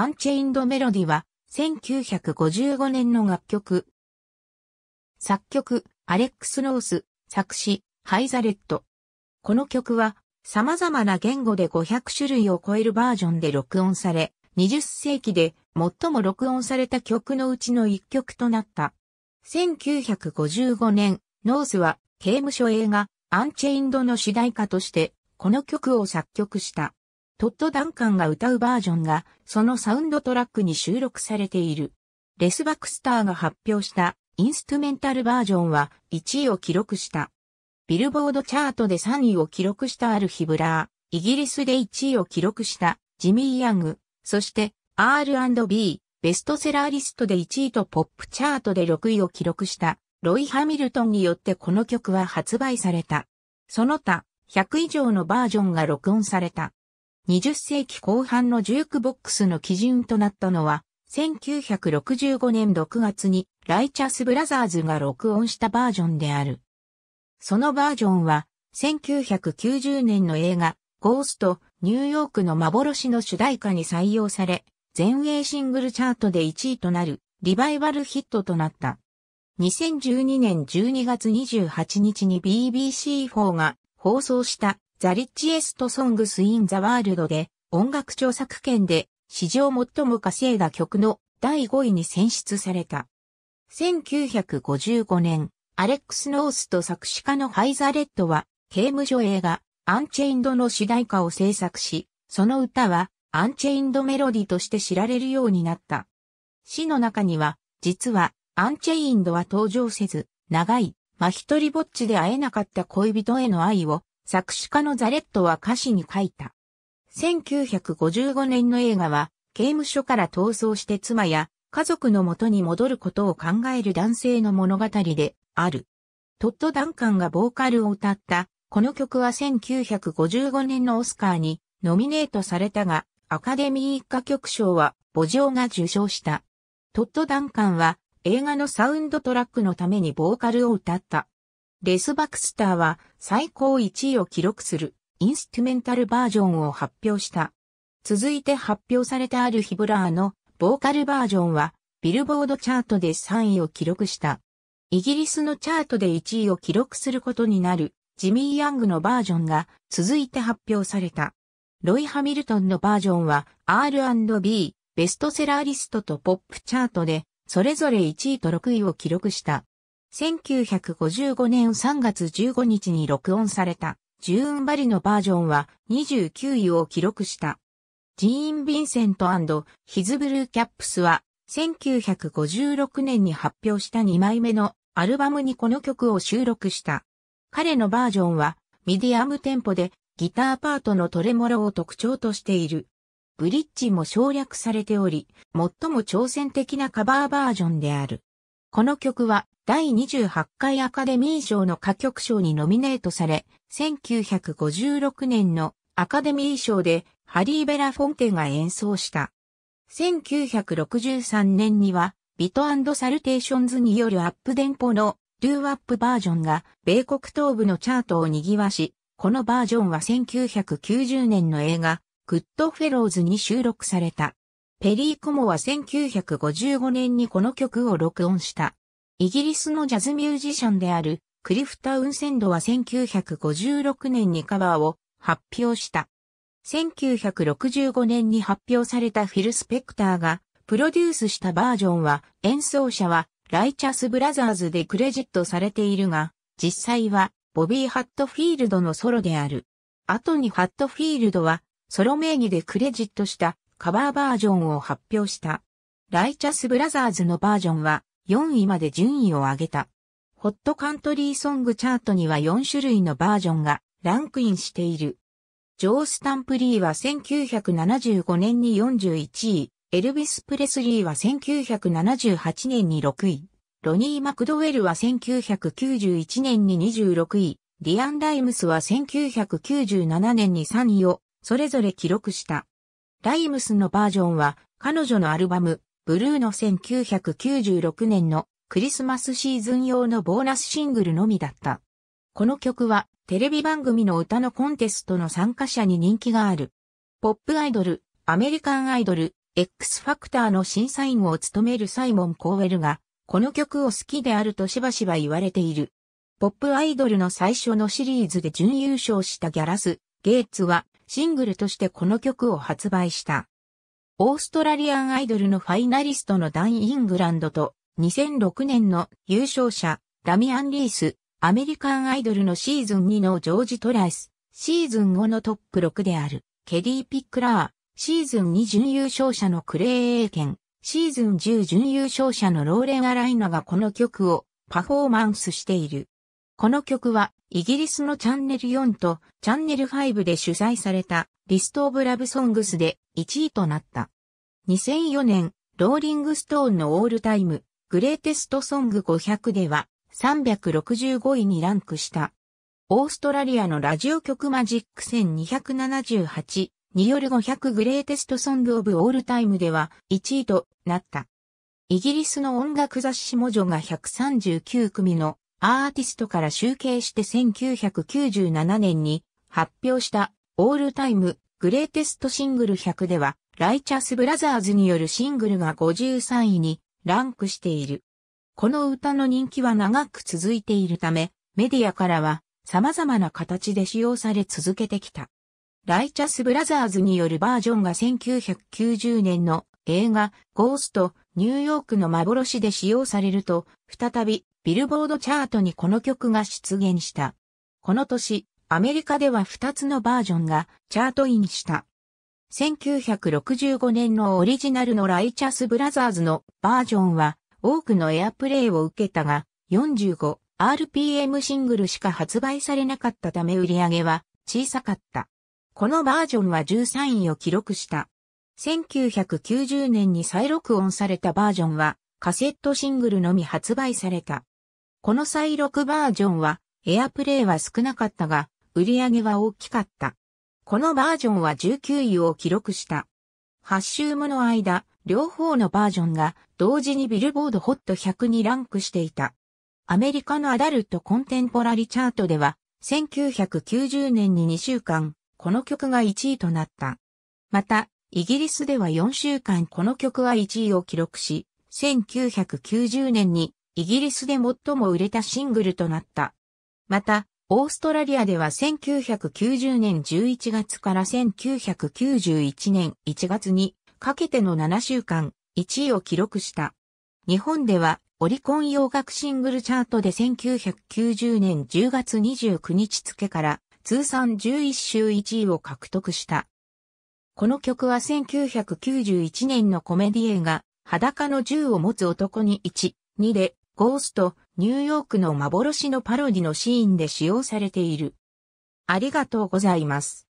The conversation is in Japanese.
アンチェインドメロディは1955年の楽曲。作曲、アレックス・ロース、作詞、ハイザレット。この曲は様々な言語で500種類を超えるバージョンで録音され、20世紀で最も録音された曲のうちの一曲となった。1955年、ノースは刑務所映画、アンチェインドの主題歌として、この曲を作曲した。トッド・ダンカンが歌うバージョンが、そのサウンドトラックに収録されている。レス・バクスターが発表したインストゥメンタルバージョンは1位を記録した。ビルボードチャートで3位を記録したアル・ヒブラー、イギリスで1位を記録したジミー・ヤング、そして R&B、ベストセラーリストで1位とポップチャートで6位を記録したロイ・ハミルトンによってこの曲は発売された。その他、100以上のバージョンが録音された。20世紀後半のジュークボックスの基準となったのは、1965年6月にライチャス・ブラザーズが録音したバージョンである。そのバージョンは、1990年の映画、ゴースト、ニューヨークの幻の主題歌に採用され、全英シングルチャートで1位となる、リバイバルヒットとなった。2012年12月28日に BBC Fourが放送した、ザ・リッチエスト・ソングス・イン・ザ・ワールドで音楽著作権で史上最も稼いだ曲の第5位に選出された。1955年、アレックス・ノースと作詞家のハイザレットは刑務所映画アンチェインドの主題歌を制作し、その歌はアンチェインドメロディとして知られるようになった。詩の中には、実はアンチェインドは登場せず、長い、一人ぼっちで会えなかった恋人への愛を、作詞家のザレットは歌詞に書いた。1955年の映画は、刑務所から逃走して妻や家族の元に戻ることを考える男性の物語である。トッド・ダンカンがボーカルを歌った、この曲は1955年のオスカーにノミネートされたが、アカデミー歌曲賞はボジョーが受賞した。トッド・ダンカンは映画のサウンドトラックのためにボーカルを歌った。レス・バクスターは最高1位を記録するインストゥメンタルバージョンを発表した。続いて発表されたアル・ヒブラーのボーカルバージョンはビルボードチャートで3位を記録した。イギリスのチャートで1位を記録することになるジミー・ヤングのバージョンが続いて発表された。ロイ・ハミルトンのバージョンは R&B、ベストセラーリストとポップチャートでそれぞれ1位と6位を記録した。1955年3月15日に録音されたジューン・バリのバージョンは29位を記録した。ジーン・ヴィンセント&ヒズ・ブルー・キャップスは1956年に発表した2枚目のアルバムにこの曲を収録した。彼のバージョンはミディアムテンポでギターパートのトレモロを特徴としている。ブリッジも省略されており、最も挑戦的なカバーバージョンである。この曲は第28回アカデミー賞の歌曲賞にノミネートされ、1956年のアカデミー賞でハリー・ベラフォンテが演奏した。1963年にはビト&サルテーションズによるアップテンポのドゥーワップバージョンが米国東部のチャートを賑わし、このバージョンは1990年の映画グッドフェローズに収録された。ペリー・コモは1955年にこの曲を録音した。イギリスのジャズミュージシャンであるクリフ・タウンセンドは1956年にカバーを発表した。1965年に発表されたフィル・スペクターがプロデュースしたバージョンは演奏者はライチャス・ブラザーズでクレジットされているが、実際はボビー・ハットフィールドのソロである。後にハットフィールドはソロ名義でクレジットしたカバーバージョンを発表した。ライチャス・ブラザーズのバージョンは4位まで順位を上げた。ホットカントリーソングチャートには4種類のバージョンがランクインしている。ジョー・スタンプリーは1975年に41位、エルヴィス・プレスリーは1978年に6位、ロニー・マクドウェルは1991年に26位、リアン・ライムスは1997年に3位をそれぞれ記録した。ライムスのバージョンは彼女のアルバムブルーの1996年のクリスマスシーズン用のボーナスシングルのみだった。この曲はテレビ番組の歌のコンテストの参加者に人気がある。ポップアイドル、アメリカンアイドル、X ファクターの審査員を務めるサイモン・コーウェルが、この曲を好きであるとしばしば言われている。ポップアイドルの最初のシリーズで準優勝したギャラス・ゲイツはシングルとしてこの曲を発売した。オーストラリアンアイドルのファイナリストのダン・イングランドと2006年の優勝者ダミアン・リース、アメリカンアイドルのシーズン2のジョージ・トライス、シーズン5のトップ6であるケリー・ピックラー、シーズン2準優勝者のクレイ・エーケン、シーズン10準優勝者のローレン・アライナがこの曲をパフォーマンスしている。この曲はイギリスのチャンネル4とチャンネル5で主催されたリストオブラブソングスで1位となった。2004年、ローリングストーンのオールタイムグレイテストソング500では365位にランクした。オーストラリアのラジオ局マジック1278による500グレイテストソングオブオールタイムでは1位となった。イギリスの音楽雑誌モジョが139組のアーティストから集計して1997年に発表したオールタイムグレイテストシングル100ではライチャスブラザーズによるシングルが53位にランクしている。この歌の人気は長く続いているためメディアからは様々な形で使用され続けてきた。ライチャスブラザーズによるバージョンが1990年の映画ゴーストニューヨークの幻で使用されると、再びビルボードチャートにこの曲が出現した。この年、アメリカでは2つのバージョンがチャートインした。1965年のオリジナルのライチャスブラザーズのバージョンは多くのエアプレイを受けたが、45RPM シングルしか発売されなかったため売り上げは小さかった。このバージョンは13位を記録した。1990年に再録音されたバージョンはカセットシングルのみ発売された。この再録バージョンはエアプレイは少なかったが売り上げは大きかった。このバージョンは19位を記録した。8週もの間、両方のバージョンが同時にビルボードホット100にランクしていた。アメリカのアダルトコンテンポラリチャートでは1990年に2週間この曲が1位となった。また、イギリスでは4週間この曲は1位を記録し、1990年にイギリスで最も売れたシングルとなった。また、オーストラリアでは1990年11月から1991年1月にかけての7週間1位を記録した。日本では、オリコン洋楽シングルチャートで1990年10月29日付から通算11週1位を獲得した。この曲は1991年のコメディ映画裸の銃を持つ男に1、2でゴーストニューヨークの幻のパロディのシーンで使用されている。ありがとうございます。